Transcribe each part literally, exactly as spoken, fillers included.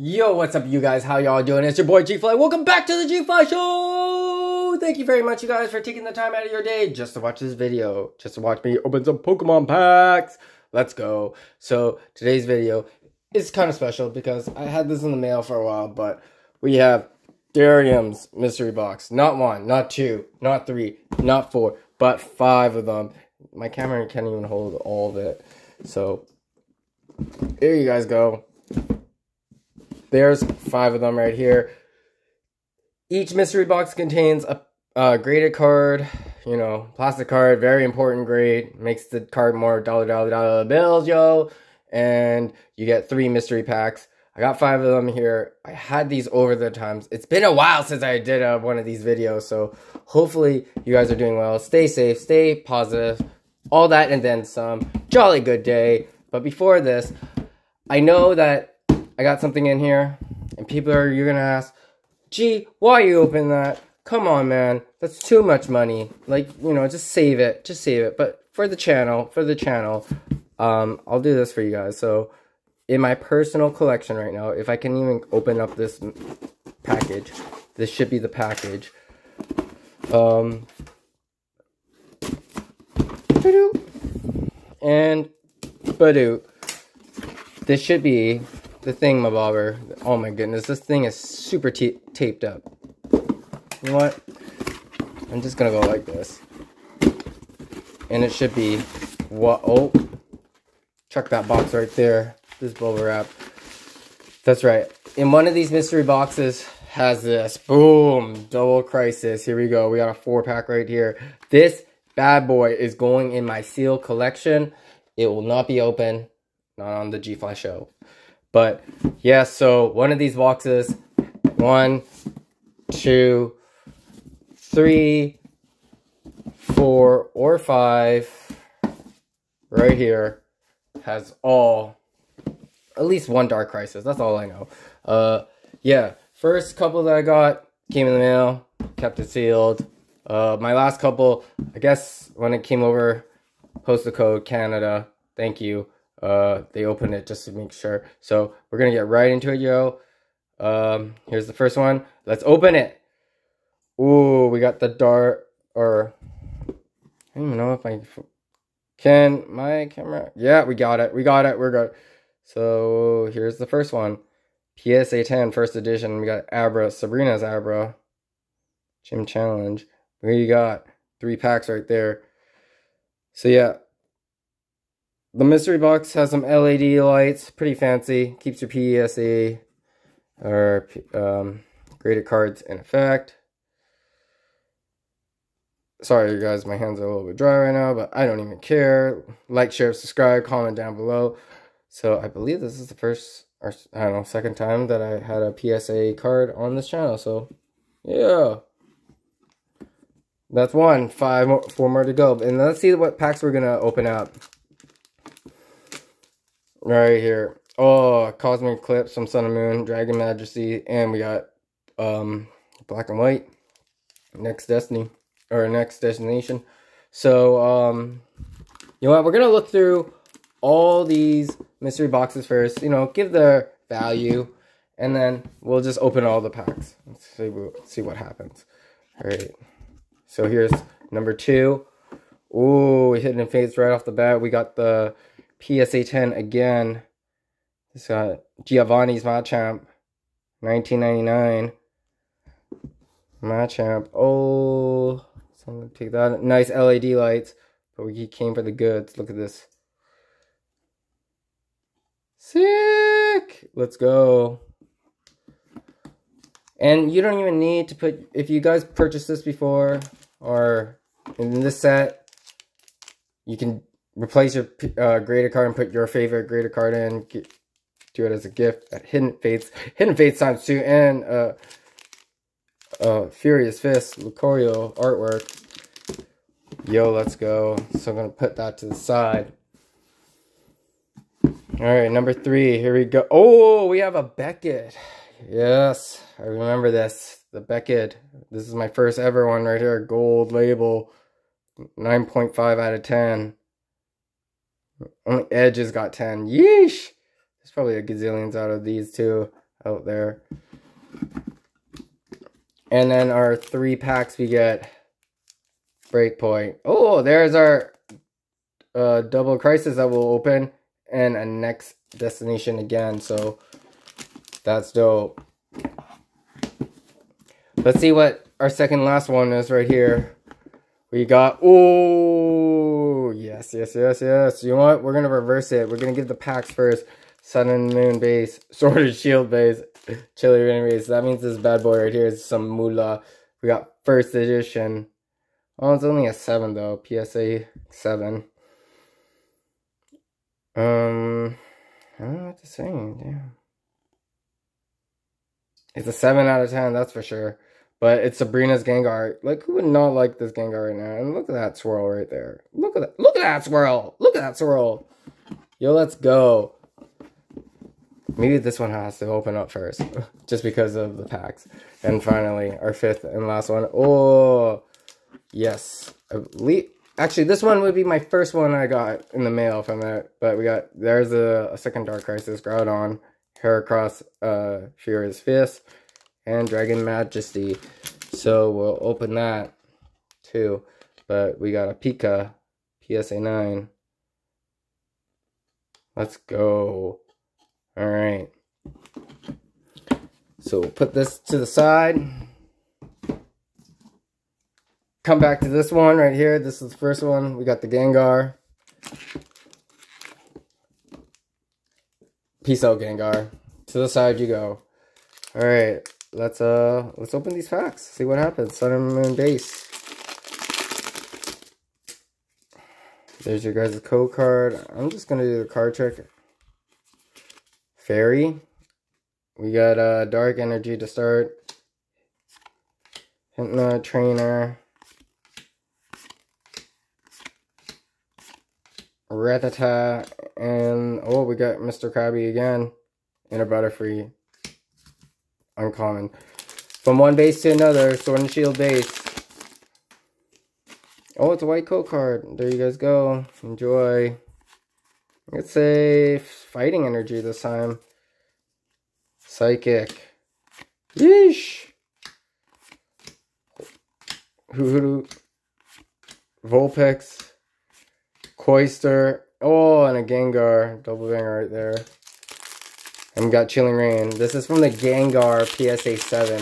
Yo, what's up you guys? How y'all doing? It's your boy G-Fly. Welcome back to the G-Fly Show! Thank you very much you guys for taking the time out of your day just to watch this video. Just to watch me open some Pokemon packs. Let's go. So, today's video is kind of special because I had this in the mail for a while, but we have Derium's mystery box. Not one, not two, not three, not four, but five of them. My camera can't even hold all of it. So, here you guys go. There's five of them right here. Each mystery box contains a, a graded card, you know, plastic card, very important grade. Makes the card more dollar, dollar, dollar bills, yo. And you get three mystery packs. I got five of them here. I had these over the times. It's been a while since I did uh, one of these videos. So hopefully you guys are doing well. Stay safe, stay positive, all that and then some. Jolly good day. But before this, I know that I got something in here, and people are, you're gonna ask, gee, why you open that? Come on, man, that's too much money. Like, you know, just save it, just save it. But for the channel, for the channel, um, I'll do this for you guys. So, in my personal collection right now, if I can even open up this package, this should be the package. Um, ba-doo, and ba-doo, this should be the thingamabobber. Oh my goodness, this thing is super taped up. You know what? I'm just gonna go like this. And it should be what? Oh, chuck that box right there. This bubble wrap. That's right. In one of these mystery boxes has this. Boom! Double Crisis. Here we go. We got a four pack right here. This bad boy is going in my seal collection. It will not be open. Not on the G-Fly Show. But, yeah, so one of these boxes, one, two, three, four, or five, right here, has all, at least one Dark Crisis. That's all I know. Uh, yeah, first couple that I got came in the mail, kept it sealed. Uh, my last couple, I guess when it came over, postal code Canada, thank you. Uh, they opened it just to make sure. So we're gonna get right into it, yo. Um, here's the first one. Let's open it. Ooh, we got the dart. Or I don't even know if I can. My camera. Yeah, we got it. We got it. We're good. So here's the first one. P S A ten, first edition. We got Abra, Sabrina's Abra. Gym challenge. We got three packs right there. So yeah. The mystery box has some L E D lights, pretty fancy, keeps your P S A or um, graded cards in effect. Sorry you guys, my hands are a little bit dry right now, but I don't even care. Like, share, subscribe, comment down below. So I believe this is the first, or I don't know, second time that I had a P S A card on this channel, so yeah. That's one, five more, four more to go. And let's see what packs we're gonna open up. Right here. Oh, Cosmic Eclipse from Sun and Moon, Dragon Majesty, and we got um Black and White. Next Destiny. Or Next Destination. So um you know what, we're gonna look through all these mystery boxes first, you know, give their value, and then we'll just open all the packs. Let's see let's see what happens. Alright. So here's number two. Ooh, Hidden Fates right off the bat. We got the P S A ten again. It's got Giovanni's Machamp, nineteen ninety-nine. Machamp. Oh, so I'm gonna take that. Nice L E D lights, but we came for the goods. Look at this. Sick. Let's go. And you don't even need to put. If you guys purchased this before or in this set, you can replace your uh, graded card and put your favorite graded card in. Get, do it as a gift at Hidden Fates. Hidden Fates times two and uh, uh, Furious Fist, Lucario artwork. Yo, let's go. So I'm going to put that to the side. Alright, number three. Here we go. Oh, we have a Beckett. Yes, I remember this. The Beckett. This is my first ever one right here. Gold label. nine point five out of ten. Only Edges got ten. Yeesh! There's probably a gazillions out of these, too. out there. And then our three packs, we get Breakpoint. Oh, there's our uh, Double Crisis that will open, and a Next Destination again. So that's dope. Let's see what our second last one is right here. We got, oh, yes, yes, yes, yes. You know what? We're going to reverse it. We're going to give the packs first. Sun and Moon base, Sword and Shield base, Chilling Reign base. That means this bad boy right here is some moolah. We got first edition. Oh, it's only a seven though. P S A seven. Um, I don't know what to say. Damn. It's a seven out of ten, that's for sure. But it's Sabrina's Gengar. Like, who would not like this Gengar right now? And look at that swirl right there. Look at that. Look at that swirl. Look at that swirl. Yo, let's go. Maybe this one has to open up first. Just because of the packs. And finally, our fifth and last one. Oh, yes. Actually, this one would be my first one I got in the mail from that. But we got, there's a, a second Dark Crisis Groudon. Heracross, uh, Furious Fist. And Dragon Majesty. So we'll open that too. But we got a Pika. P S A nine. Let's go. Alright. So we'll put this to the side. Come back to this one right here. This is the first one. We got the Gengar. Peace out, Gengar. To the side you go. Alright. Let's uh let's open these packs. See what happens. Sun and Moon base. There's your guys' code card. I'm just gonna do the card trick. Fairy. We got uh Dark Energy to start. Hypno Trainer. Rattata, and oh, we got Mister Krabby again. And a Butterfree. Uncommon. From one base to another, Sword and Shield base. Oh, it's a white coat card. There you guys go. Enjoy. Let's say Fighting Energy this time. Psychic. Yeesh. Hoodoo. Vulpix. Koister. Oh, and a Gengar. Double Gengar right there. And we got Chilling Reign. This is from the Gengar P S A seven.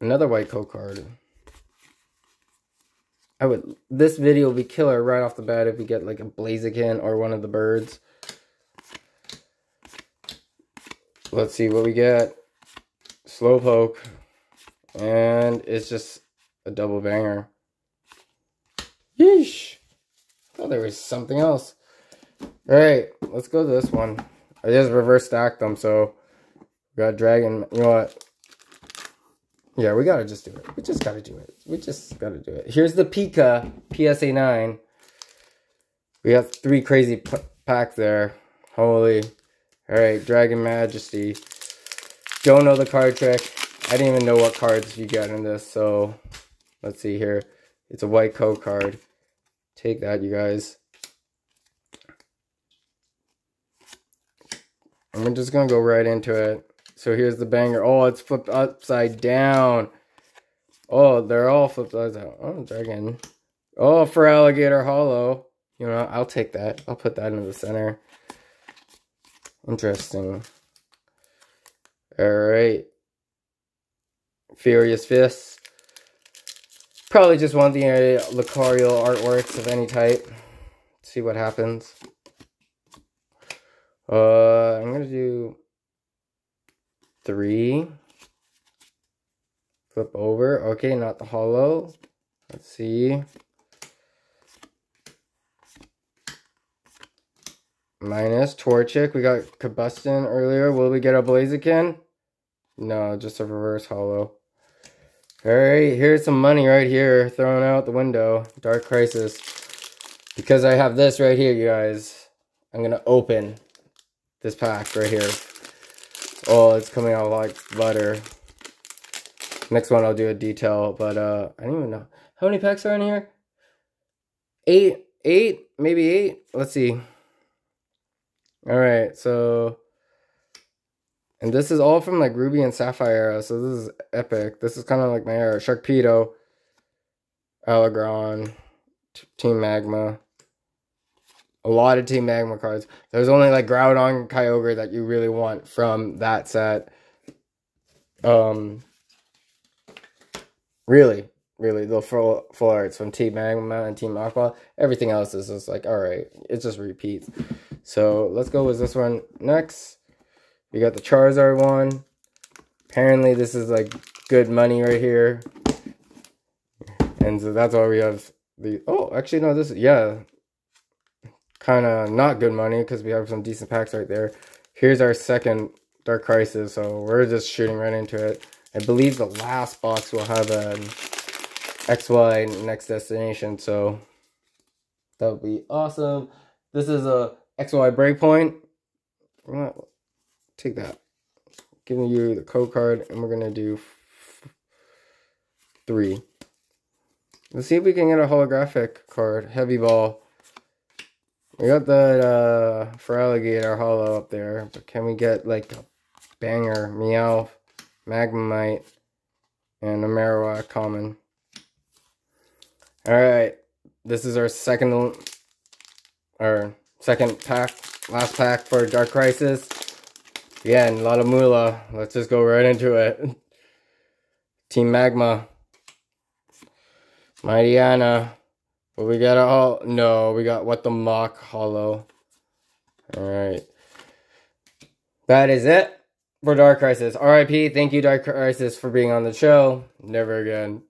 Another white coat card. I would. This video will be killer right off the bat if we get like a Blaziken or one of the birds. Let's see what we get. Slowpoke. And it's just a double banger. Yeesh. I thought there was something else. Alright, let's go to this one. I just reverse stacked them, so we got Dragon. You know what? Yeah, we gotta just do it. We just gotta do it. We just gotta do it. Here's the Pika P S A nine. We got three crazy packs there. Holy. Alright, Dragon Majesty. Don't know the card trick. I didn't even know what cards you got in this, so let's see here. It's a white code card. Take that, you guys. I'm just going to go right into it. So here's the banger. Oh, it's flipped upside down. Oh, they're all flipped upside down. Oh, Dragon. Oh, for Alligator Hollow. You know, I'll take that. I'll put that into the center. Interesting. Alright. Furious Fist. Probably just want the uh, Lucario artworks of any type. Let's see what happens. Uh, I'm gonna do three. Flip over. Okay, not the hollow. Let's see. Minus Torchic. We got Combustion earlier. Will we get a Blaziken? No, just a reverse hollow. Alright, here's some money right here. Thrown out the window. Dark Crisis. Because I have this right here, you guys. I'm gonna open this pack right here. Oh, it's coming out like butter. Next one I'll do a detail, but uh, I don't even know. How many packs are in here? Eight, eight, maybe eight. Let's see. All right, so And this is all from like Ruby and Sapphire era, so this is epic. This is kind of like my era. Sharkpedo, Alagron, Team Magma. A lot of Team Magma cards. There's only like Groudon and Kyogre that you really want from that set. Um, really, really, the full, full arts from Team Magma and Team Aqua. Everything else is just like, all right, it just repeats. So let's go with this one next. We got the Charizard one. Apparently, this is like good money right here. And so that's why we have the. Oh, actually, no, this is, yeah. Kind of not good money because we have some decent packs right there. Here's our second Dark Crisis, so we're just shooting right into it. I believe the last box will have an X Y Next Destination, so that would be awesome. This is a X Y Breakpoint. I'm gonna take that. Giving you the code card, and we're gonna do three. Let's see if we can get a holographic card. Heavy Ball. We got the uh, Feraligatr Holo up there, but can we get like a banger? Meowth, Magnemite, and a Marowak common. Alright, this is our second, our second pack, last pack for Dark Crisis. Yeah, and a lot of moolah. Let's just go right into it. Team Magma, Mightyena. But we got all no, we got What the Mock Hollow. Alright. That is it for Dark Crisis. R I P, thank you, Dark Crisis, for being on the show. Never again.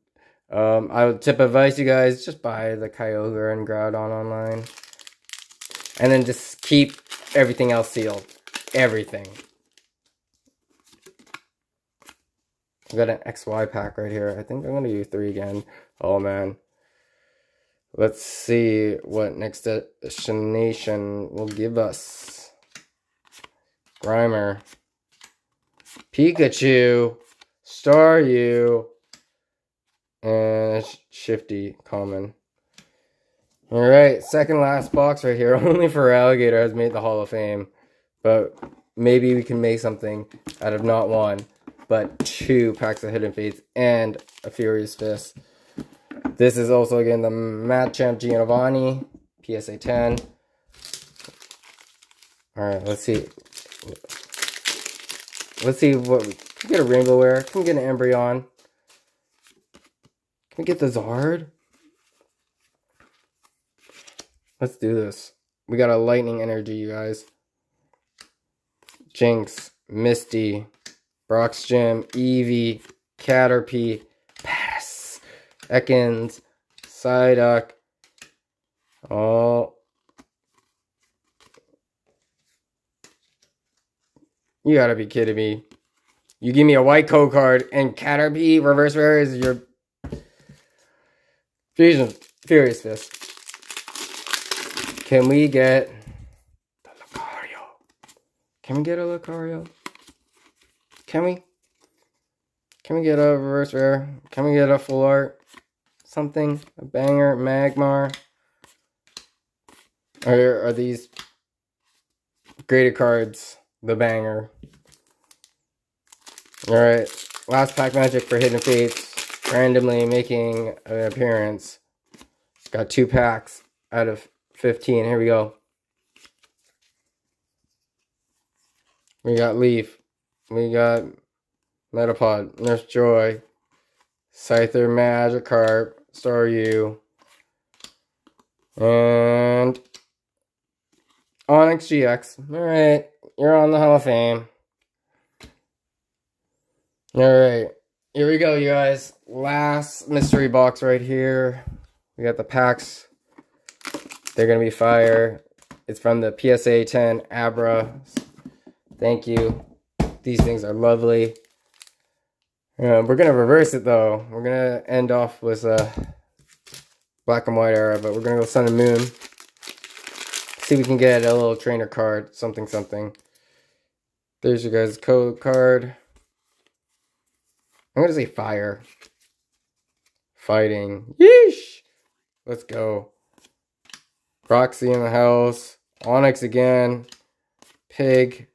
Um, I would tip advice you guys, just buy the Kyogre and Groudon online. And then just keep everything else sealed. Everything. I've got an X Y pack right here. I think I'm gonna do three again. Oh man. Let's see what Next Destination will give us. Grimer. Pikachu. Staryu. And Shifty common. Alright, second last box right here. Only for Alligator has made the Hall of Fame. But maybe we can make something out of not one, but two packs of Hidden Fates and a Furious Fist. This is also, again, the Machamp Giovanni, P S A ten. Alright, let's see. Let's see what we can get. A Rainbow Rare. Can we get an Umbreon? Can we get the Zard? Let's do this. We got a Lightning Energy, you guys. Jinx, Misty, Brock's Gym, Eevee, Caterpie, Ekans, Psyduck, oh, you gotta be kidding me. You give me a white code card and Caterpie reverse rare is your Fusion Furious Fist. Can we get the Lucario? Can we get a Lucario? Can we? Can we get a reverse rare? Can we get a full art? Something, a banger, Magmar. Or are these graded cards the banger? Alright, last pack magic for Hidden Fates. Randomly making an appearance. Got two packs out of fifteen. Here we go. We got Leaf. We got Metapod, Nurse Joy, Scyther, Magikarp, Staryu, and Onix G X. Alright, you're on the Hall of Fame. Alright, here we go, you guys. Last mystery box right here. We got the packs. They're going to be fire. It's from the P S A ten Abra. Thank you. These things are lovely. Yeah, we're going to reverse it, though. We're going to end off with a uh, black and white era, but we're going to go Sun and Moon. See if we can get a little trainer card, something, something. There's your guys' code card. I'm going to say fire. Fighting. Yeesh! Let's go. Roxy in the house. Onix again. Pig.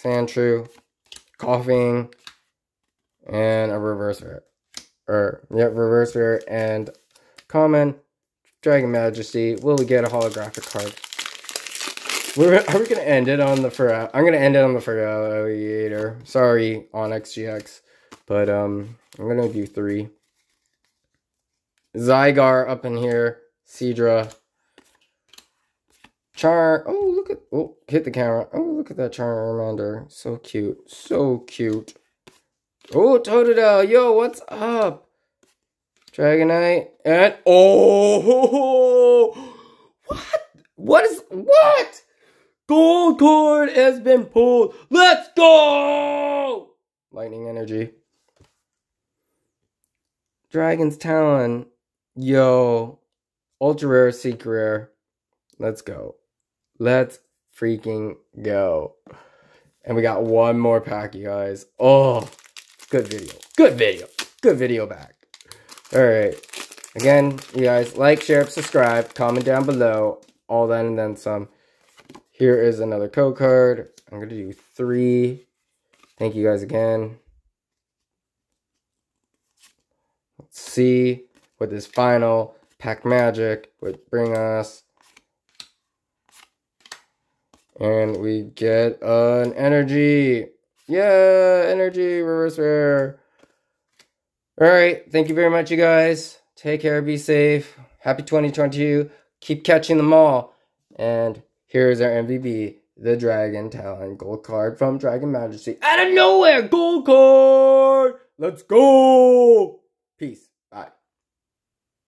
Sandshrew. Coughing, and a reverse rare. Or, yeah, reverse rare and common. Dragon Majesty. Will we get a holographic card? We're, are we going to end it on the Feraligatr? I'm going to end it on the Feraligatr. Sorry, Onyx G X. But um, I'm going to do three. Zygarde up in here. Seadra. Char. Oh, look at. Oh, hit the camera. Oh, look at that Charmander. So cute. So cute. Oh, Totodile. Yo, what's up? Dragonite, and oh, what? What is, what? Gold card has been pulled. Let's go! Lightning energy. Dragon's Talon. Yo. Ultra rare, secret rare. Let's go. Let's freaking go. And we got one more pack, you guys. Oh, good video. Good video. Good video back. Alright, again, you guys, like, share, subscribe, comment down below, all that and then some. Here is another code card. I'm going to do three. Thank you guys again. Let's see what this final pack magic would bring us. And we get an energy. Yeah, energy, reverse rare. All right, thank you very much, you guys. Take care, be safe. Happy twenty twenty-two. Keep catching them all. And here's our M V P, the Dragon Talon gold card from Dragon Majesty. Out of nowhere, gold card! Let's go! Peace.